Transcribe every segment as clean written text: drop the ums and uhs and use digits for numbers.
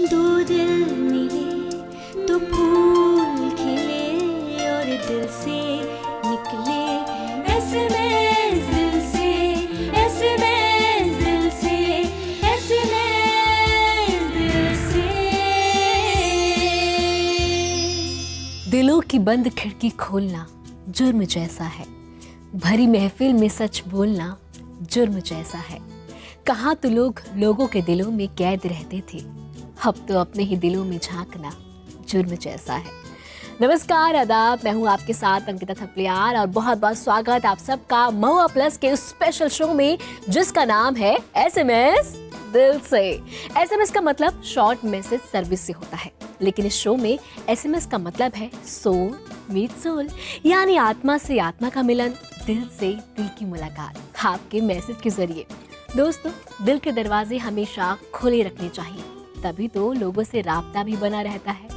दो दिल मिले तो फूल खिले और दिल से निकले SMS दिल से, SMS दिल से, SMS दिल से। दिलों की बंद खिड़की खोलना जुर्म जैसा है, भरी महफिल में सच बोलना जुर्म जैसा है। कहाँ तो लोग लोगों के दिलों में कैद रहते थे, अब तो अपने ही दिलों में झांकना जुर्म जैसा है। नमस्कार, आदाब, मैं हूँ आपके साथ अंकिता थपलियाल और बहुत बहुत स्वागत आप सबका महुआ प्लस के उस स्पेशल शो में जिसका नाम है SMS दिल से। SMS का मतलब शॉर्ट मैसेज सर्विस से होता है, लेकिन इस शो में SMS का मतलब है सोल मीट सोल, यानी आत्मा से आत्मा का मिलन, दिल से दिल की मुलाकात आपके मैसेज के जरिए। दोस्तों, दिल के दरवाजे हमेशा खुले रखने चाहिए, तभी तो लोगों से राब्ता भी बना रहता है,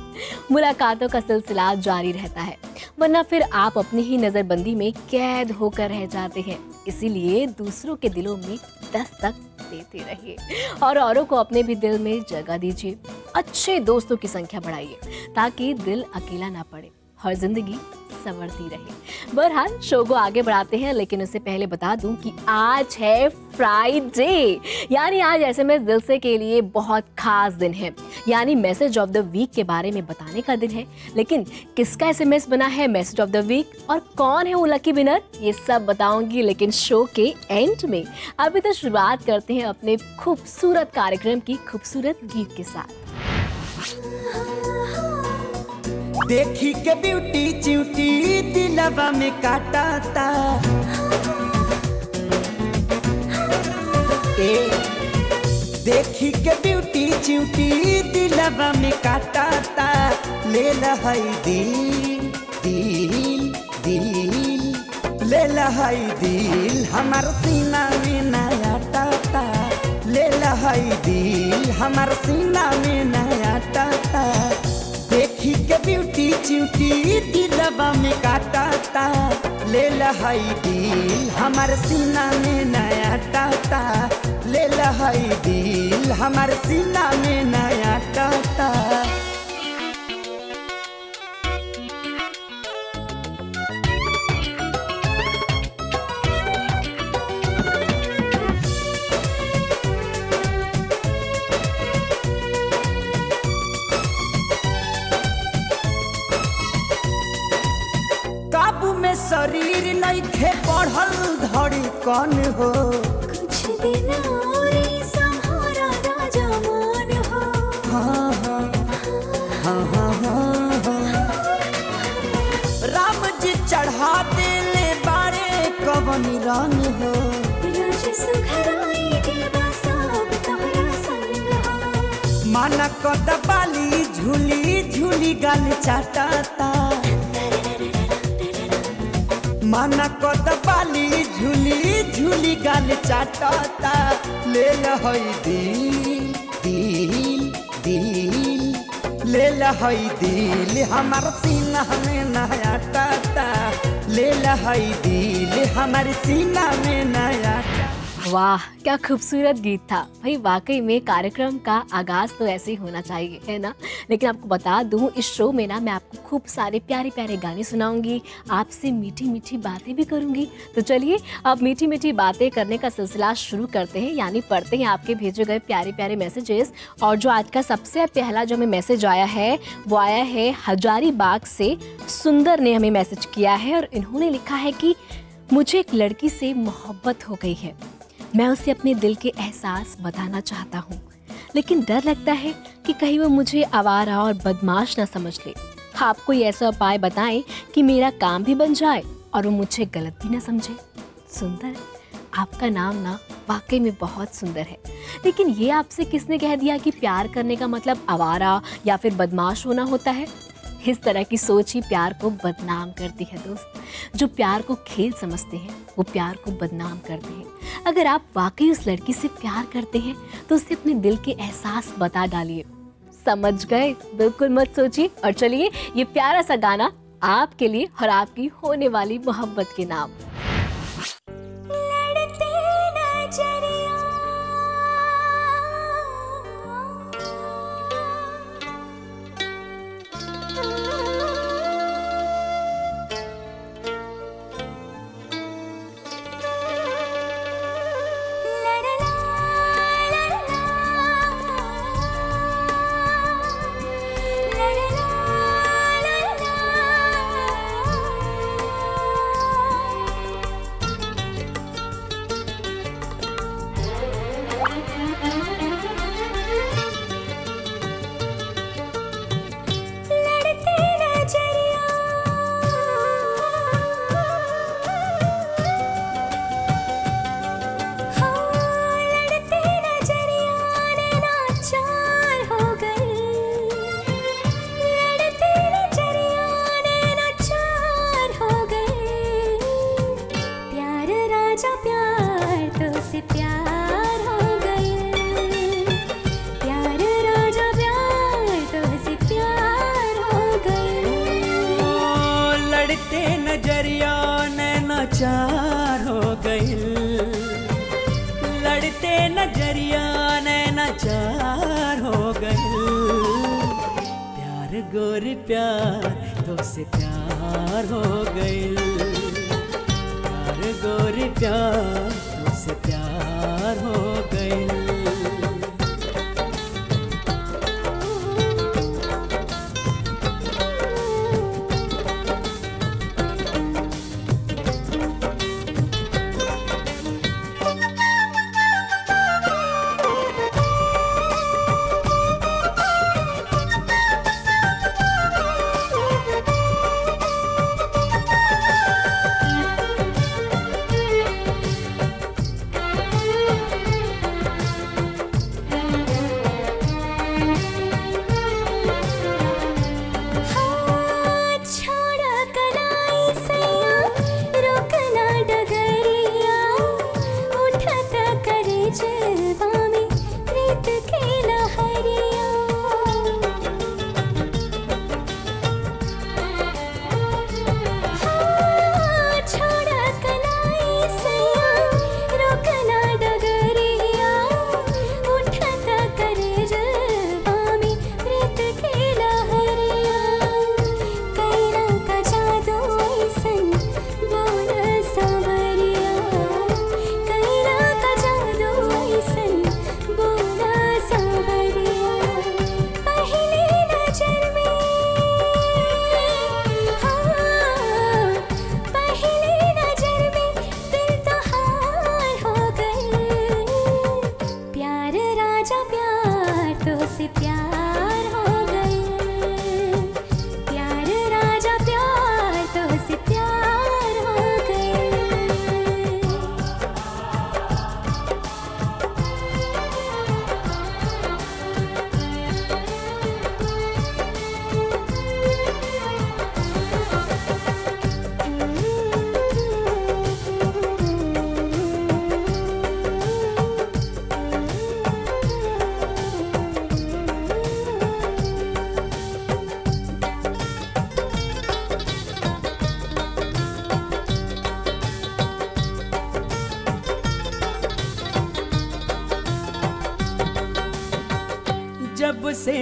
मुलाकातों का सिलसिला जारी रहता है, वरना फिर आप अपनी ही नज़रबंदी में कैद होकर रह जाते हैं। इसीलिए दूसरों के दिलों में दस्तक देते रहिए और औरों को अपने भी दिल में जगह दीजिए। अच्छे दोस्तों की संख्या बढ़ाइए ताकि दिल अकेला ना पड़े और जिंदगी संवरती रहे। बहरहाल, शो को आगे बढ़ाते हैं, लेकिन उससे पहले बता दूं कि आज है फ्राइडे, यानी आज SMS दिल से के लिए बहुत खास दिन है, यानी मैसेज ऑफ द वीक के बारे में बताने का दिन है। लेकिन किसका SMS बना है मैसेज ऑफ द वीक और कौन है वो लकी विनर, ये सब बताऊंगी लेकिन शो के एंड में। अभी तो शुरुआत करते हैं अपने खूबसूरत कार्यक्रम की खूबसूरत गीत के साथ। देखी के ब्यूटी च्यूटी दिलवा में काटा था, देखी के ब्यूटी च्यूटी दिलवा में काटा था, ले लहाई दिल दिल दिल, ले लहाई दिल हमार सीना में न आटा था, ले लहाई दिल हमार सीना में न आटा था। देखी के ब्यूटी च्यूटी दिलवा में काटा था, ले लहाई दिल हमार सीना में नया टाटा, ले लहाई दिल हमार सीना में नया टाटा। शरीर नहीं थे पढ़ल धड़ी कौन हो, कुछ दिन और सहारा राजा मान हो। हाँ हाँ हाँ हाँ हाँ, राम जी चढ़ा दिले बारे कवन रंग हो, माना कद बाली झूली झूली गाल चाटाता, माना को दबाली झूली झूली गाल चाटाता, ले लहाई दिल दिल दिल, ले लहाई दिल हमार सीना में नया टाटा, ले लहाई दिल हमार सीना में नया। वाह, क्या खूबसूरत गीत था भाई। वाकई में कार्यक्रम का आगाज तो ऐसे ही होना चाहिए, है ना। लेकिन आपको बता दूं, इस शो में ना मैं आपको खूब सारे प्यारे प्यारे गाने सुनाऊंगी, आपसे मीठी मीठी बातें भी करूंगी। तो चलिए अब मीठी मीठी बातें करने का सिलसिला शुरू करते हैं, यानी पढ़ते हैं आपके भेजे गए प्यारे प्यारे मैसेजेस। और जो आज का सबसे पहला जो हमें मैसेज आया है वो आया है हजारी बाग से, सुंदर ने हमें मैसेज किया है और इन्होंने लिखा है कि मुझे एक लड़की से मोहब्बत हो गई है, मैं उसे अपने दिल के एहसास बताना चाहता हूँ, लेकिन डर लगता है कि कहीं वो मुझे आवारा और बदमाश ना समझ ले। आप कोई ऐसा उपाय बताएं कि मेरा काम भी बन जाए और वो मुझे गलत भी ना समझे। सुंदर, आपका नाम ना वाकई में बहुत सुंदर है, लेकिन ये आपसे किसने कह दिया कि प्यार करने का मतलब आवारा या फिर बदमाश होना होता है। इस तरह की सोच ही प्यार को बदनाम करती है दोस्त। जो प्यार को खेल समझते हैं वो प्यार को बदनाम करते हैं। अगर आप वाकई उस लड़की से प्यार करते हैं तो उसे अपने दिल के एहसास बता डालिए। समझ गए, बिल्कुल मत सोचिए। और चलिए, ये प्यारा सा गाना आपके लिए और आपकी होने वाली मोहब्बत के नाम। दरिया नैनाचार हो गए, प्यार गोरी प्यार तुमसे प्यार हो गए, प्यार गोरी प्यार तुमसे प्यार हो गए।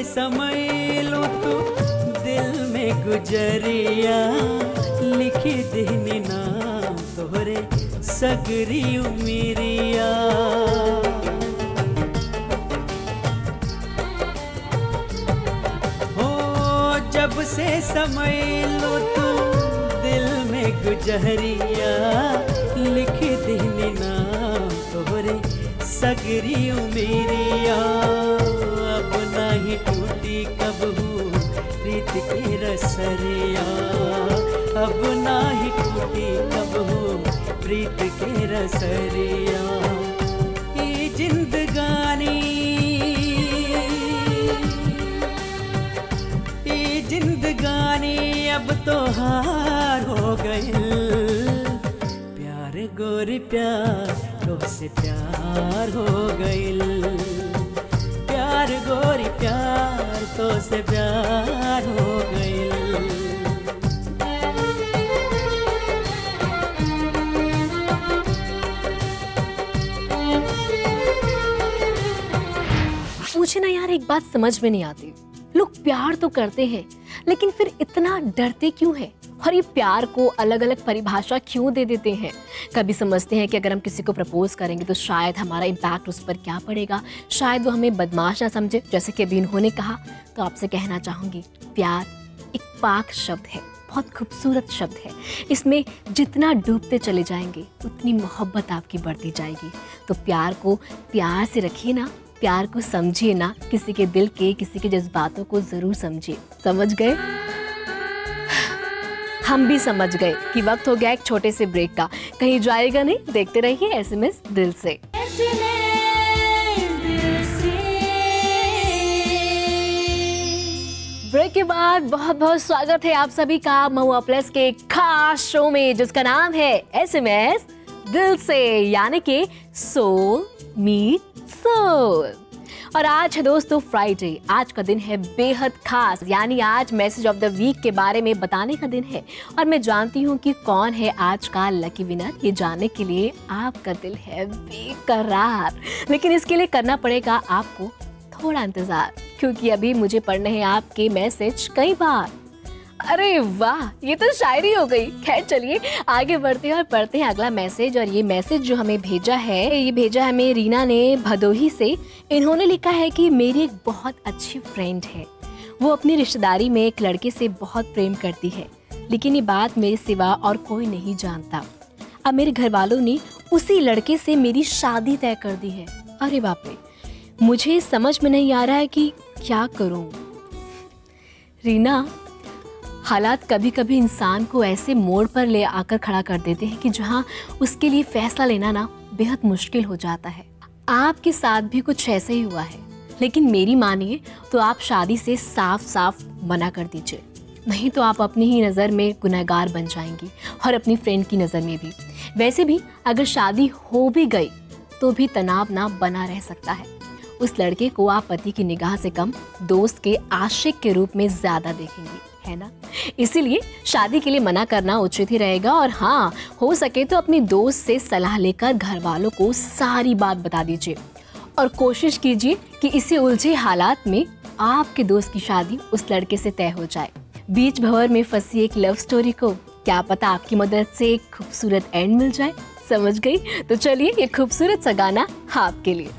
समय लो तो दिल में गुजरिया, लिखी देनी नाम तोहरे सगरी उमिरिया। हो जब से समय लो तो दिल में गुजरिया, लिखी देनी नाम तोहरे सगरी उमिरिया। नहीं टूटी कबहू प्रीत की रसरिया, अब नहीं टूटी कबहू प्रीत की रसरिया। ये जिंदगानी, ये जिंदगानी अब तो हार हो गई, प्यार गोरी प्यार तुमसे प्यार हो गई, प्यार गोरी प्यार तो से प्यार हो गई। मुझे ना यार एक बात समझ में नहीं आती, लोग प्यार तो करते हैं लेकिन फिर इतना डरते क्यों हैं? और ये प्यार को अलग अलग परिभाषा क्यों दे देते हैं? कभी समझते हैं कि अगर हम किसी को प्रपोज करेंगे तो शायद हमारा इम्पैक्ट उस पर क्या पड़ेगा, शायद वो हमें बदमाश ना समझे, जैसे कि अभी इन्होंने कहा। तो आपसे कहना चाहूँगी, प्यार एक पाक शब्द है, बहुत खूबसूरत शब्द है। इसमें जितना डूबते चले जाएंगे उतनी मोहब्बत आपकी बढ़ती जाएगी। तो प्यार को प्यार से रखिए ना, प्यार को समझिए ना, किसी के दिल के, किसी के जज्बातों को ज़रूर समझिए। समझ गए? हम भी समझ गए कि वक्त हो गया एक छोटे से ब्रेक का। कहीं जाएगा नहीं, देखते रहिए एसएमएस दिल से। ब्रेक के बाद बहुत बहुत स्वागत है आप सभी का महुआ प्लस के खास शो में, जिसका नाम है एसएमएस दिल से, यानी कि सोल मीट सोल। और आज है दोस्तों फ्राइडे। आज का दिन है बेहद खास, यानी आज मैसेज ऑफ द वीक के बारे में बताने का दिन है। और मैं जानती हूँ कि कौन है आज का लकी विनर, ये जानने के लिए आपका दिल है बेकरार, लेकिन इसके लिए करना पड़ेगा आपको थोड़ा इंतजार, क्योंकि अभी मुझे पढ़ने हैं आपके मैसेज कई बार। अरे वाह, ये तो शायरी हो गई। खैर चलिए आगे बढ़ते हैं और पढ़ते हैं अगला मैसेज। और ये मैसेज जो हमें भेजा है, ये भेजा है हमें रीना ने भदोही से। इन्होंने लिखा है कि मेरी एक बहुत अच्छी फ्रेंड है, वो अपनी रिश्तेदारी में एक लड़के से बहुत प्रेम करती है, लेकिन ये बात मेरे सिवा और कोई नहीं जानता। अब मेरे घर वालों ने उसी लड़के से मेरी शादी तय कर दी है। अरे बाप रे, मुझे समझ में नहीं आ रहा है कि क्या करूँ। रीना, हालात कभी कभी इंसान को ऐसे मोड़ पर ले आकर खड़ा कर देते हैं कि जहां उसके लिए फैसला लेना ना बेहद मुश्किल हो जाता है। आपके साथ भी कुछ ऐसे ही हुआ है, लेकिन मेरी मानिए तो आप शादी से साफ साफ मना कर दीजिए, नहीं तो आप अपनी ही नज़र में गुनहगार बन जाएंगी और अपनी फ्रेंड की नज़र में भी। वैसे भी अगर शादी हो भी गई तो भी तनाव ना बना रह सकता है। उस लड़के को आप पति की निगाह से कम, दोस्त के आशिक के रूप में ज़्यादा देखेंगी, है ना। इसीलिए शादी के लिए मना करना उचित ही रहेगा। और हाँ, हो सके तो अपनी दोस्त से सलाह लेकर घर वालों को सारी बात बता दीजिए और कोशिश कीजिए कि इसी उलझे हालात में आपके दोस्त की शादी उस लड़के से तय हो जाए। बीच भंवर में फंसी एक लव स्टोरी को क्या पता आपकी मदद से एक खूबसूरत एंड मिल जाए। समझ गई? तो चलिए, ये खूबसूरत सा गाना आपके लिए।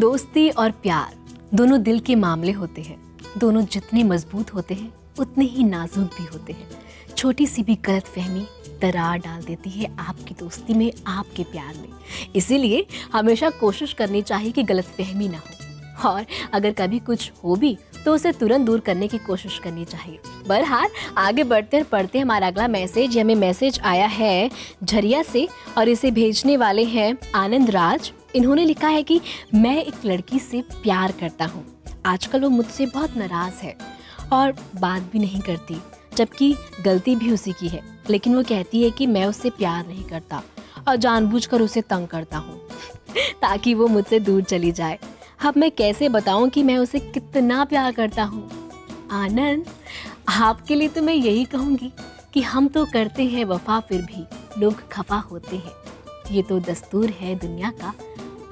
दोस्ती और प्यार दोनों दिल के मामले होते हैं। दोनों जितने मजबूत होते हैं उतने ही नाजुक भी होते हैं। छोटी सी भी गलतफहमी दरार डाल देती है आपकी दोस्ती में, आपके प्यार में। इसीलिए हमेशा कोशिश करनी चाहिए कि गलतफहमी ना हो, और अगर कभी कुछ हो भी तो उसे तुरंत दूर करने की कोशिश करनी चाहिए। बहरहाल आगे बढ़ते पढ़ते हमारा अगला मैसेज, हमें मैसेज आया है झरिया से और इसे भेजने वाले हैं आनंद राज। इन्होंने लिखा है कि मैं एक लड़की से प्यार करता हूँ, आजकल वो मुझसे बहुत नाराज़ है और बात भी नहीं करती, जबकि गलती भी उसी की है, लेकिन वो कहती है कि मैं उससे प्यार नहीं करता और जानबूझकर उसे तंग करता हूँ ताकि वो मुझसे दूर चली जाए। अब मैं कैसे बताऊँ कि मैं उसे कितना प्यार करता हूँ। आनंद, आपके लिए तो मैं यही कहूँगी कि हम तो करते हैं वफा, फिर भी लोग खफा होते हैं। ये तो दस्तूर है दुनिया का,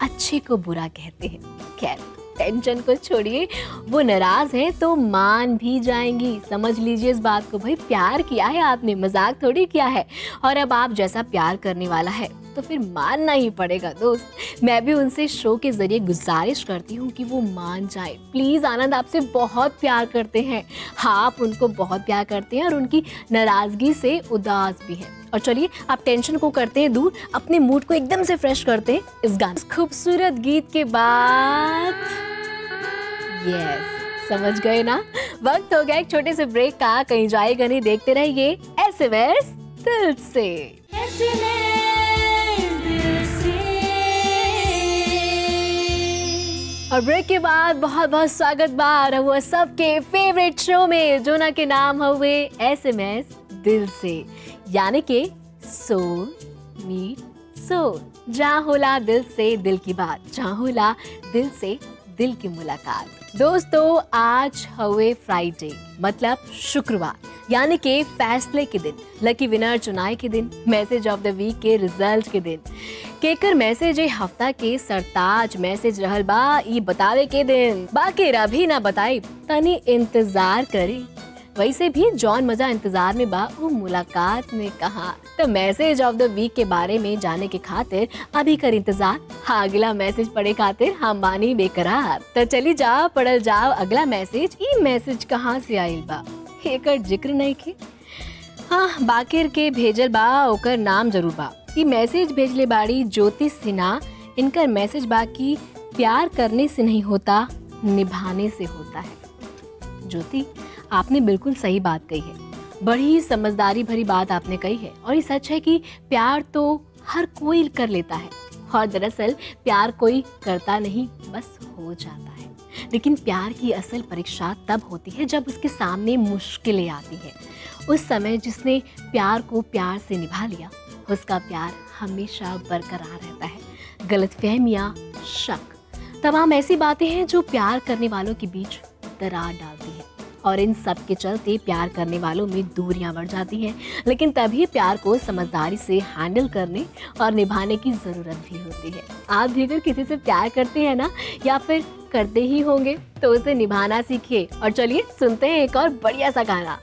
अच्छे को बुरा कहते हैं। खैर टेंशन को छोड़िए, वो नाराज़ है तो मान भी जाएंगी। समझ लीजिए इस बात को, भाई प्यार किया है आपने, मजाक थोड़ी किया है। और अब आप जैसा प्यार करने वाला है तो फिर मानना ही पड़ेगा दोस्त। मैं भी उनसे शो के ज़रिए गुजारिश करती हूँ कि वो मान जाए प्लीज़। आनंद आपसे बहुत प्यार करते हैं, हाँ आप उनको बहुत प्यार करते हैं और उनकी नाराज़गी से उदास भी हैं। और चलिए आप टेंशन को करते हैं दूर, अपने मूड को एकदम से फ्रेश करते हैं इस गाने, इस खूबसूरत गीत के बाद। यस, समझ गए ना, वक्त हो गया एक छोटे से ब्रेक का, कहीं जाएगा नहीं। देखते रहिए एसएमएस दिल से। और ब्रेक के बाद बहुत बहुत स्वागत बार हुआ सबके फेवरेट शो में, जो ना के नाम हुए एसएमएस दिल से, यानी कि सोल मीट सोल, जहाँ होला दिल से दिल की बात, जहाँ होला दिल से दिल की मुलाकात। दोस्तों आज हुए फ्राइडे, मतलब शुक्रवार, यानी कि फैसले के दिन, लकी विनर चुनाई के दिन, मैसेज ऑफ द वीक के रिजल्ट के दिन, केकर मैसेज हफ्ता के सरताज मैसेज रहल बा ये बतावे के दिन। बाकी रभी ना बताई तनी इंतजार करी, वैसे भी जॉन मजा इंतजार में बा वो मुलाकात में कहा। तो मैसेज ऑफ द वीक के बारे में जाने के खातिर अभी कर इंतजार, हाँ अगला मैसेज पढ़े खातिर हम बानी बेकरार। तो चली जाओ पढ़ल जाओ अगला मैसेज। ये मैसेज कहाँ से आयल बा एकर जिक्र नहीं की, हाँ बाकिर के भेजल बा ओकर नाम जरूर बा। ये मैसेज भेजले बाड़ी ज्योति सिन्हा, इनकर मैसेज बा कि प्यार करने से नहीं होता, निभाने से होता है। ज्योति आपने बिल्कुल सही बात कही है, बड़ी समझदारी भरी बात आपने कही है, और ये सच है कि प्यार तो हर कोई कर लेता है, और दरअसल प्यार कोई करता नहीं, बस हो जाता है। लेकिन प्यार की असल परीक्षा तब होती है जब उसके सामने मुश्किलें आती हैं। उस समय जिसने प्यार को प्यार से निभा लिया, उसका प्यार हमेशा बरकरार रहता है। गलतफहमियाँ, शक, तमाम ऐसी बातें हैं जो प्यार करने वालों के बीच दरार डालती हैं, और इन सब के चलते प्यार करने वालों में दूरियां बढ़ जाती हैं। लेकिन तभी प्यार को समझदारी से हैंडल करने और निभाने की ज़रूरत भी होती है। आप भी अगर किसी से प्यार करते हैं ना, या फिर करते ही होंगे, तो उसे निभाना सीखिए। और चलिए सुनते हैं एक और बढ़िया सा गाना।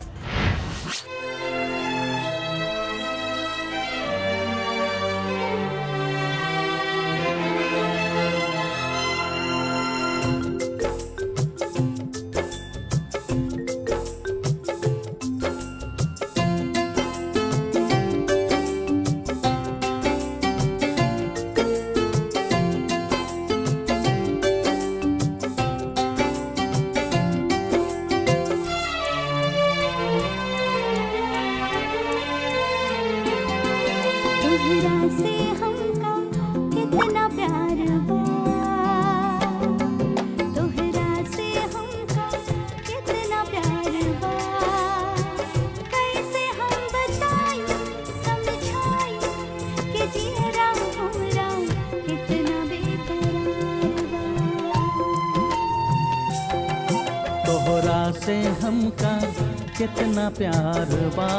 कितना प्यार बा,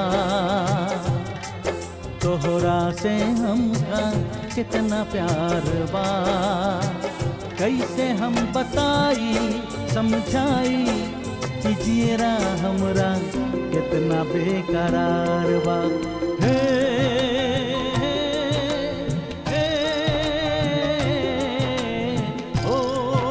तोहरा से हमका कितना प्यार बा, कैसे हम बताई समझाई कि जीरा हमरा कितना बेकरार बा। हे, ओ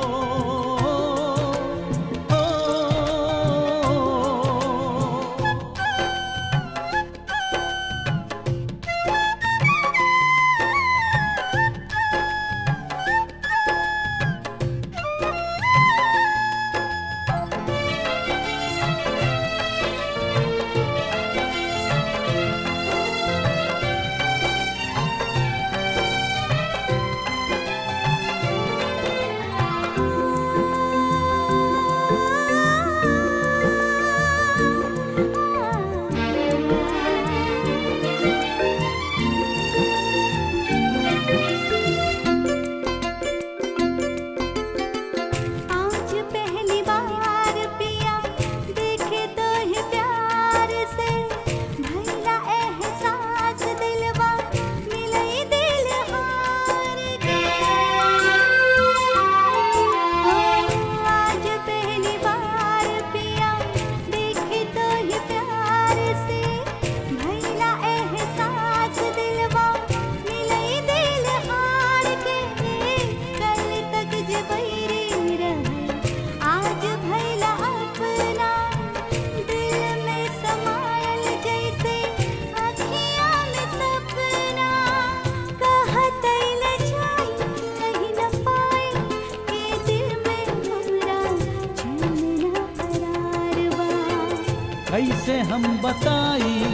बातें हम बताई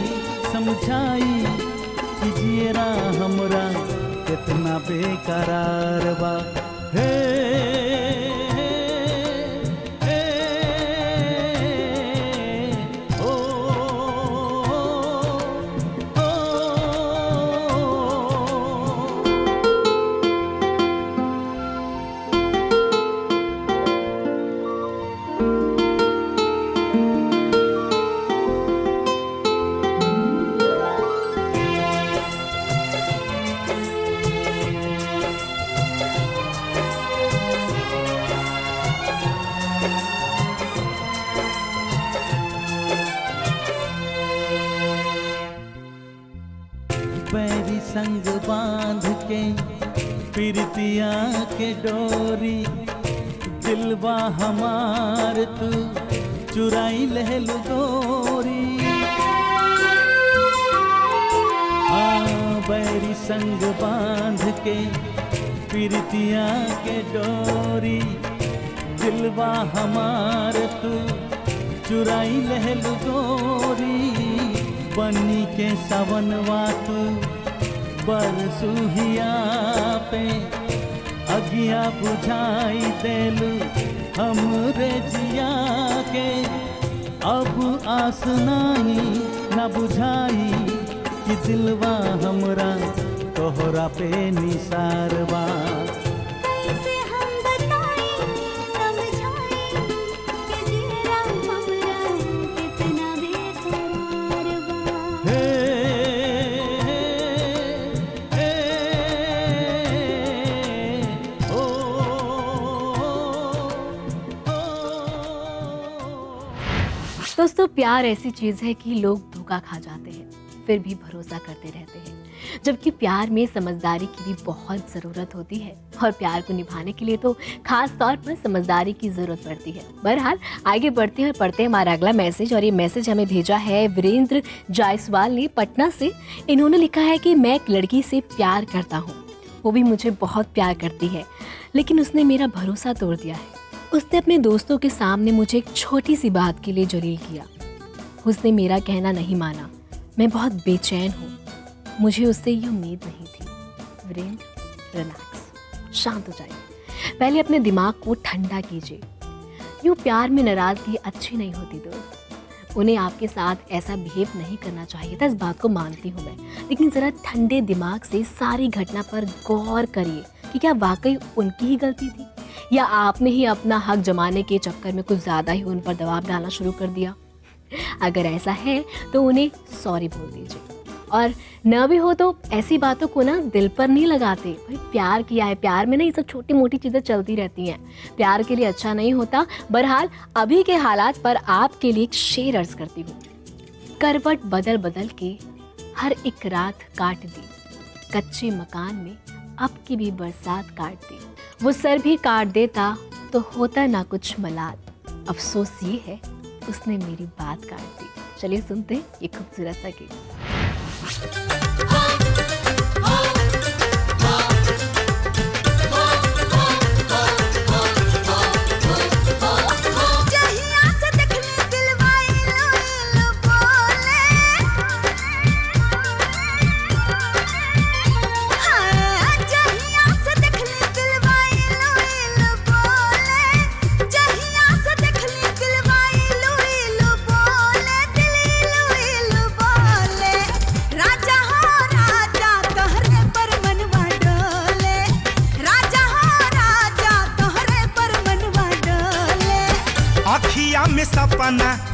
समझाई, कीजिए राह हमरा कितना बेकरार बा। हे संग बांध के पिरतिया के डोरी, दिलवा हमार तू चुराई लहल गोरी। बैरी संग बांध के पिरतिया के डोरी, दिलवा हमार तू चुराई लहल गोरी। बनी के सवनवा तू बरसुहिया पे अगिया बुझाई देलू हमरे जिया के। अब आस नाई न बुझाई कि दिलवा हमरा तोहरा पे निसारवा। दोस्तों, प्यार ऐसी चीज़ है कि लोग धोखा खा जाते हैं फिर भी भरोसा करते रहते हैं, जबकि प्यार में समझदारी की भी बहुत ज़रूरत होती है और प्यार को निभाने के लिए तो खास तौर पर समझदारी की ज़रूरत पड़ती है। बहरहाल आगे बढ़ते हैं और पढ़ते हैं हमारा अगला मैसेज, और ये मैसेज हमें भेजा है वीरेंद्र जायसवाल ने पटना से। इन्होंने लिखा है कि मैं एक लड़की से प्यार करता हूँ, वो भी मुझे बहुत प्यार करती है, लेकिन उसने मेरा भरोसा तोड़ दिया है। उसने अपने दोस्तों के सामने मुझे एक छोटी सी बात के लिए जलील किया, उसने मेरा कहना नहीं माना, मैं बहुत बेचैन हूँ, मुझे उससे ये उम्मीद नहीं थी। वीरेंद्र, रिलैक्स, शांत हो जाइए, पहले अपने दिमाग को ठंडा कीजिए। यूँ प्यार में नाराज़गी अच्छी नहीं होती दोस्त, उन्हें आपके साथ ऐसा बिहेव नहीं करना चाहिए था, इस बात को मानती हूँ मैं, लेकिन ज़रा ठंडे दिमाग से सारी घटना पर गौर करिए कि क्या वाकई उनकी ही गलती थी या आपने ही अपना हक जमाने के चक्कर में कुछ ज़्यादा ही उन पर दबाव डालना शुरू कर दिया। अगर ऐसा है तो उन्हें सॉरी बोल दीजिए, और न भी हो तो ऐसी बातों को ना दिल पर नहीं लगाते। भाई प्यार किया है, प्यार में ना ये सब छोटी मोटी चीज़ें चलती रहती हैं, प्यार के लिए अच्छा नहीं होता। बहरहाल अभी के हालात पर आपके लिए एक शेर अर्ज करती हूँ। करवट बदल बदल के हर एक रात काट दी, कच्चे मकान में अब की भी बरसात काट दी, वो सर भी काट देता तो होता ना कुछ मलाल, अफसोस ये है उसने मेरी बात काट दी। चलिए सुनते हैं ये खूबसूरत सा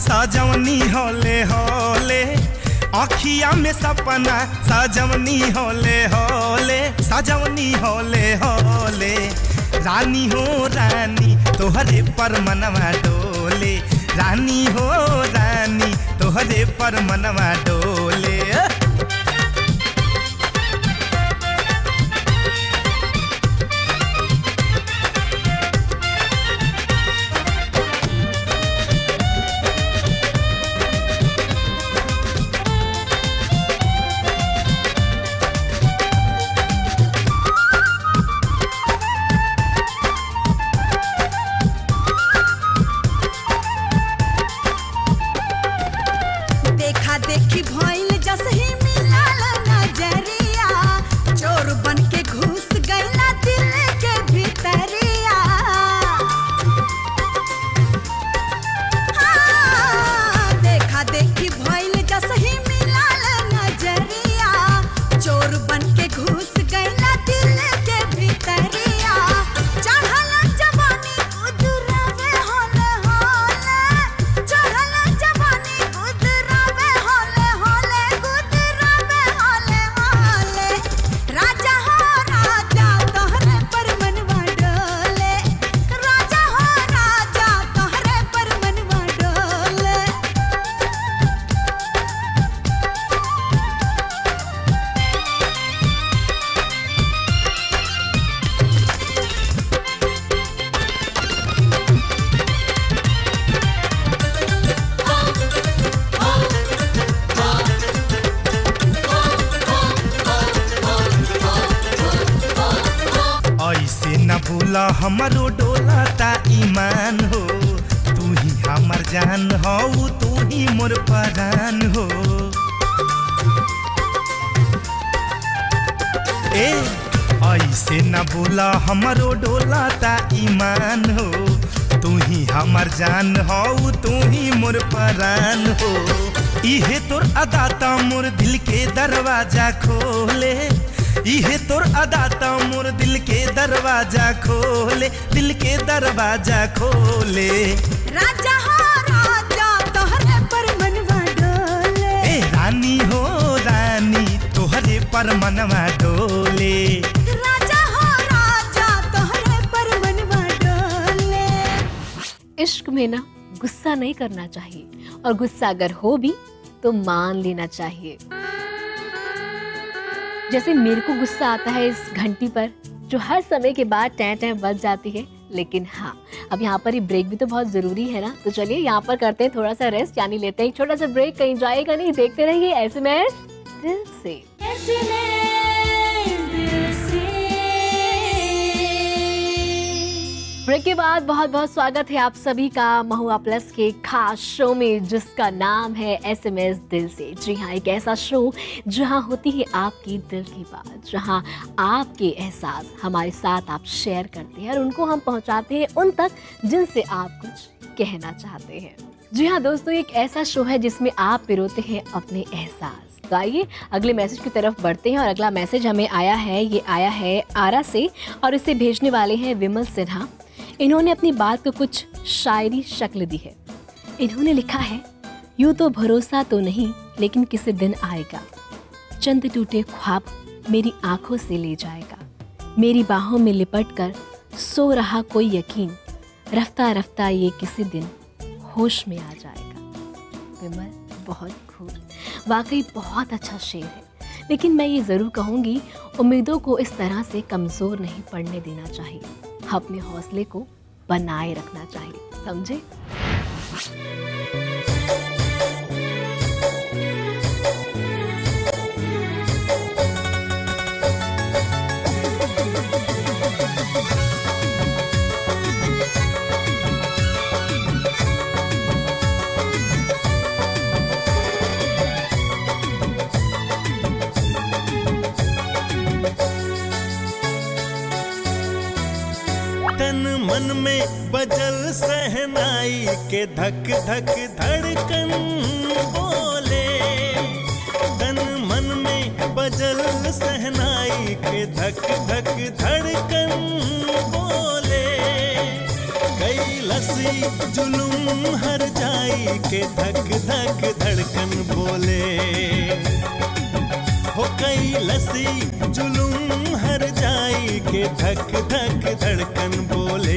सजवनी होले होले, अखिया में सपना सजवनी होले होले, सजवनी होले होले, रानी हो रानी तोहरे पर मनवा डोले, रानी हो रानी तोहरे पर मनवा डोले। देखी भइल जसही मिलल नजरिया, चोर बनके घुस गइला दिल के भीतरिया। हाँ, देखा देखी भइल जसही मिलल नजरिया, चोर बनके घुस गइला दिल के भीतरिया। हमारो डोला ता ईमान हो, तू ही हमर जान हो, तू ही मोर प्राण हो। ए ऐसे न बोला हमारो डोला ता ईमान हो, तू ही हमर जान हो, तू ही मोर प्राण हो। इहे तोर अदाता मोर दिल के दरवाजा खोले, इहे तोर अदाता मोर दिल के दरवाजा खोले, दिल के दरवाजा खोले। राजा हो राजा तोहरे पर मनवा डोले, ए रानी हो रानी तोहरे पर मनवा डोले। राजा हो राजा तोहरे पर मनवा डोले। इश्क में ना गुस्सा नहीं करना चाहिए, और गुस्सा अगर हो भी तो मान लेना चाहिए। जैसे मेरे को गुस्सा आता है इस घंटी पर जो हर समय के बाद टैं टैं बज जाती है, लेकिन हाँ अब यहाँ पर ये ब्रेक भी तो बहुत ज़रूरी है ना। तो चलिए यहाँ पर करते हैं थोड़ा सा रेस्ट, यानी लेते हैं एक छोटा सा ब्रेक, कहीं जाएगा नहीं, देखते रहिए एसएमएस दिल से। ब्रेक के बाद बहुत बहुत स्वागत है आप सभी का महुआ प्लस के खास शो में, जिसका नाम है एसएमएस दिल से। जी हाँ, एक ऐसा शो जहाँ होती है आपकी दिल की बात, जहाँ आपके एहसास हमारे साथ आप शेयर करते हैं और उनको हम पहुँचाते हैं उन तक जिनसे आप कुछ कहना चाहते हैं। जी हाँ दोस्तों, एक ऐसा शो है जिसमें आप पिरोते हैं अपने एहसास। तो आइए अगले मैसेज की तरफ बढ़ते हैं, और अगला मैसेज हमें आया है, ये आया है आरा से, और इसे भेजने वाले हैं विमल सिन्हा। इन्होंने अपनी बात को कुछ शायरी शक्ल दी है। इन्होंने लिखा है, यूँ तो भरोसा तो नहीं लेकिन किसी दिन आएगा, चंद टूटे ख्वाब मेरी आंखों से ले जाएगा, मेरी बाहों में लिपट कर सो रहा कोई यकीन, रफ्ता रफ्ता ये किसी दिन होश में आ जाएगा। विमल बहुत खूब, वाकई बहुत अच्छा शेर है, लेकिन मैं ये ज़रूर कहूँगी उम्मीदों को इस तरह से कमज़ोर नहीं पड़ने देना चाहिए, अपने हौसले को बनाए रखना चाहिए, समझे। मन में बजल सहनाई के धक धक धड़कन बोले, तन मन में बजल सहनाई के धक धक धड़कन बोले, कैलसी जुलूम हर जाई के धक धक धड़कन बोले, हो कैलसी जुलूम हर जाई के धक धक धड़कन बोले।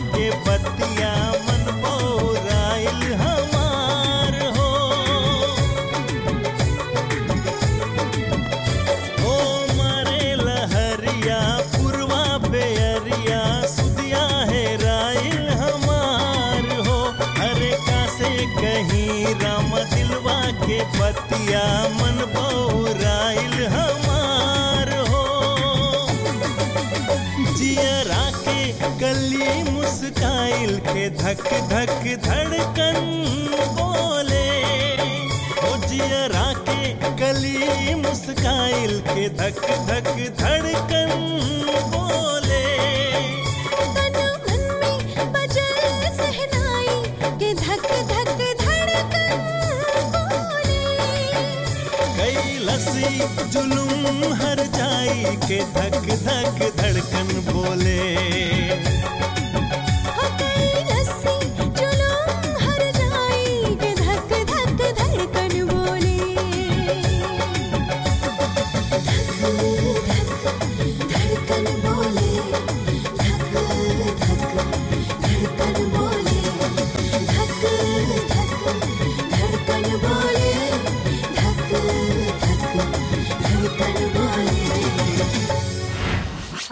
के बतिया मन पौराइल हमार हो मारे लहरिया पुरवा बेअरिया सुदिया है राइल हमार हो। अरे का से कहीं राम दिलवा के बतिया मन पौराइल हमार हो। जियरा गली मुस्काइल के धक धक धड़कन बोले ओ जियरा के गली मुस्काइल के धक धक धड़कन बोले तन मन में बजे सहनाई के धक धक धड़कन बोले कैलसी जुलूम हर जाई के धक धक धड़कन बोले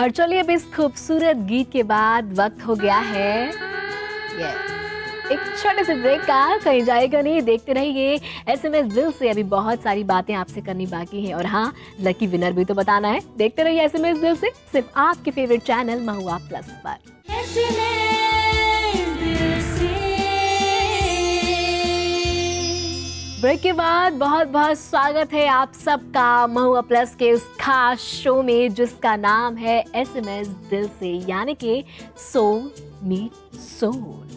और चलिए अब इस खूबसूरत गीत के बाद वक्त हो गया है एक छोटे से ब्रेक का। कहीं जाएगा नहीं, देखते रहिए SMS दिल से। अभी बहुत सारी बातें आपसे करनी बाकी है और हाँ, लकी विनर भी तो बताना है। देखते रहिए SMS दिल से सिर्फ आपके फेवरेट चैनल महुआ प्लस पर। ब्रेक के बाद बहुत बहुत स्वागत है आप सबका महुआ प्लस के उस खास शो में जिसका नाम है SMS दिल से, यानी कि सोल मीट सोल।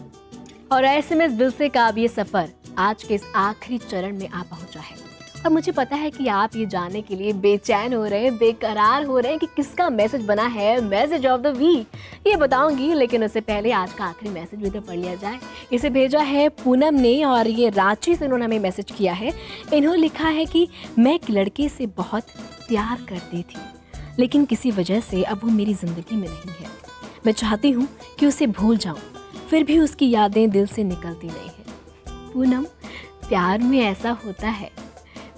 और SMS दिल से का अब ये सफ़र आज के इस आखिरी चरण में आ पहुंचा है। और मुझे पता है कि आप ये जानने के लिए बेचैन हो रहे हैं, बेकरार हो रहे हैं कि किसका मैसेज बना है मैसेज ऑफ द वीक। ये बताऊंगी, लेकिन उससे पहले आज का आखिरी मैसेज भी तो पढ़ लिया जाए। इसे भेजा है पूनम ने और ये रांची से उन्होंने हमें मैसेज किया है। इन्होंने लिखा है कि मैं एक लड़के से बहुत प्यार करती थी, लेकिन किसी वजह से अब वो मेरी ज़िंदगी में नहीं है। मैं चाहती हूँ कि उसे भूल जाऊँ, फिर भी उसकी यादें दिल से निकलती नहीं है। पूनम, प्यार में ऐसा होता है,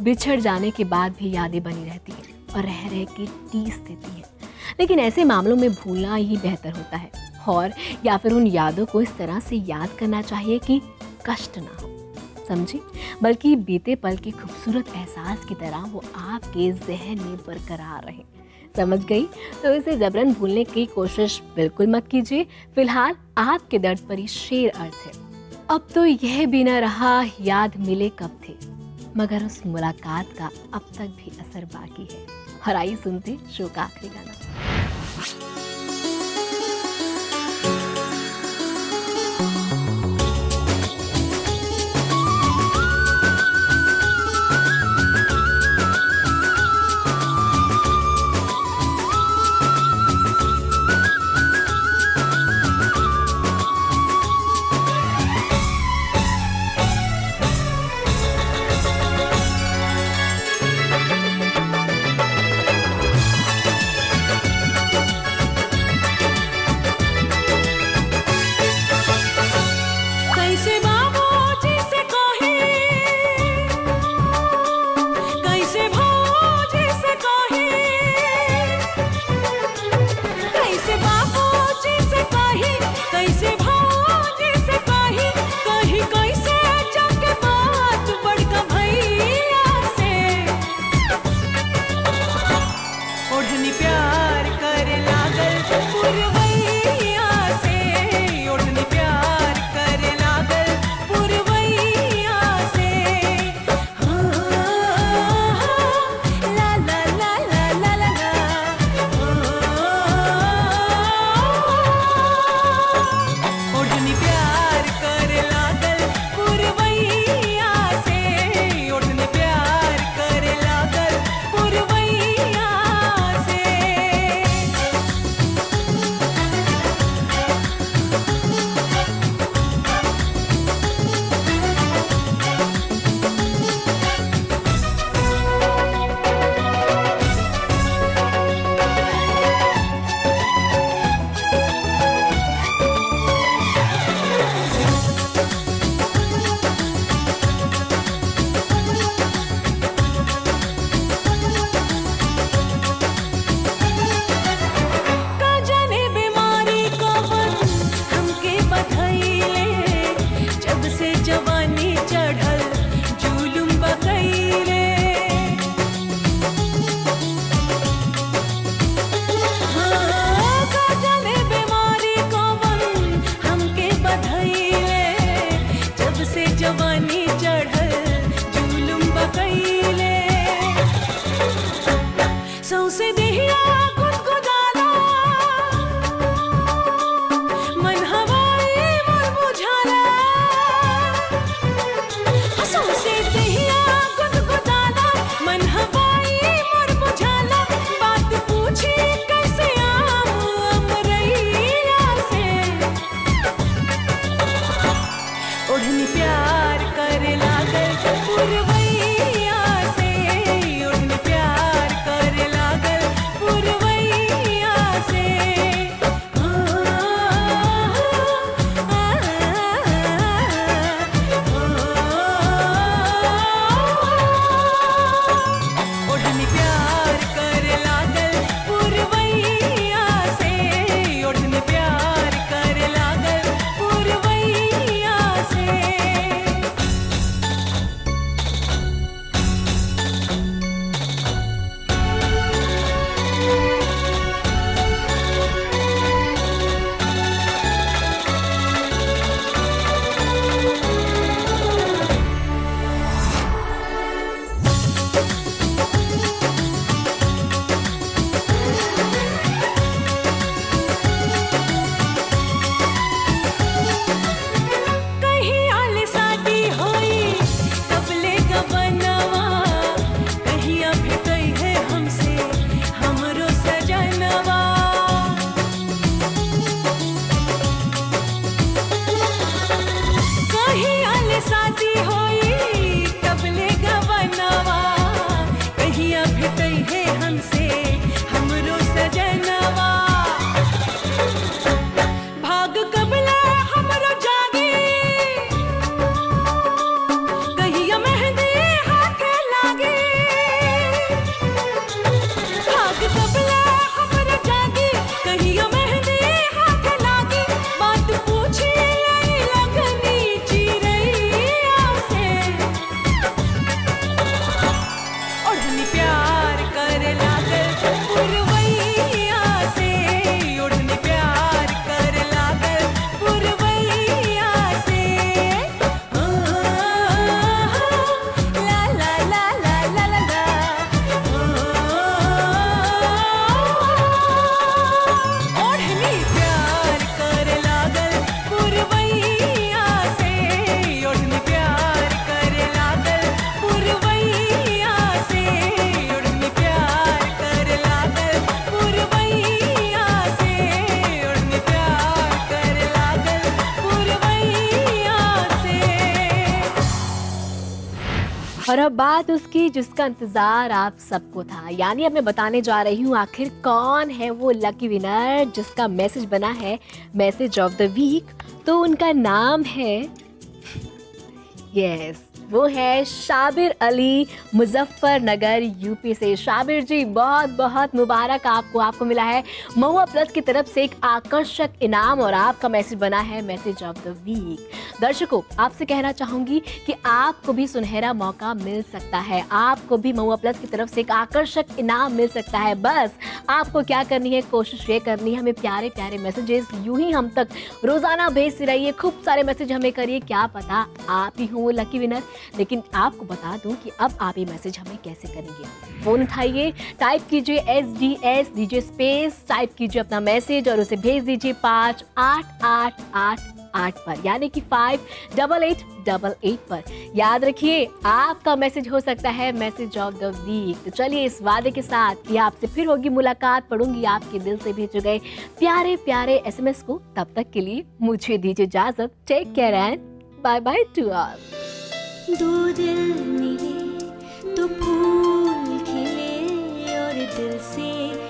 बिछड़ जाने के बाद भी यादें बनी रहती हैं और रह रह के टीस देती हैं। लेकिन ऐसे मामलों में भूलना ही बेहतर होता है, और या फिर उन यादों को इस तरह से याद करना चाहिए कि कष्ट ना हो, समझी, बल्कि बीते पल के खूबसूरत एहसास की तरह वो आपके जहन में बरकरार रहे। समझ गई? तो इसे जबरन भूलने की कोशिश बिल्कुल मत कीजिए। फिलहाल आपके दर्द पर ही शेर अर्थ है। अब तो यह भी ना रहा याद मिले कब थे, मगर उस मुलाकात का अब तक भी असर बाकी है। और आइए सुनते शो का आखिरी गाना। और अब बात उसकी जिसका इंतजार आप सबको था, यानी अब मैं बताने जा रही हूँ आखिर कौन है वो लकी विनर जिसका मैसेज बना है मैसेज ऑफ द वीक। तो उनका नाम है यस, वो है शाबिर अली मुजफ्फरनगर यूपी से। शाबिर जी बहुत बहुत मुबारक आपको, आपको मिला है महुआ प्लस की तरफ से एक आकर्षक इनाम और आपका मैसेज बना है मैसेज ऑफ द वीक। दर्शकों आपसे कहना चाहूँगी कि आपको भी सुनहरा मौका मिल सकता है, आपको भी महुआ प्लस की तरफ से एक आकर्षक इनाम मिल सकता है। बस आपको क्या करनी है, कोशिश ये करनी है, हमें प्यारे प्यारे मैसेजेस यूं ही हम तक रोज़ाना भेजते रहिए, खूब सारे मैसेज हमें करिए, क्या पता आप ही हों लकी विनर। लेकिन आपको बता दूं कि अब आप ये मैसेज हमें कैसे करेंगे, फ़ोन उठाइए, टाइप कीजिए SDS, दीजिए स्पेस, टाइप कीजिए अपना मैसेज और उसे भेज दीजिए 588888 पर, यानी कि 588888 पर। याद रखिए आपका मैसेज हो सकता है मैसेज ऑफ द वीक। तो चलिए इस वादे के साथ कि आपसे फिर होगी मुलाकात, पढ़ूंगी आपके दिल से भेजे गए प्यारे प्यारे SMS को। तब तक के लिए मुझे दीजिए इजाजत, take care and bye bye to all. दो दिल मिले तो फूल खिले और दिल से